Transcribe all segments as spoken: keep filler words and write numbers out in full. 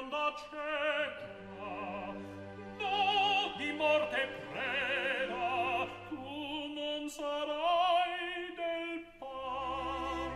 bionda cieca, no di morte preda, tu non sarai del par.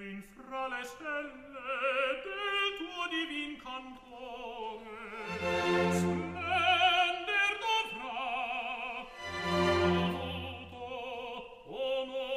In fra le stelle del tuo divin cantone splender dovrà tutto onore.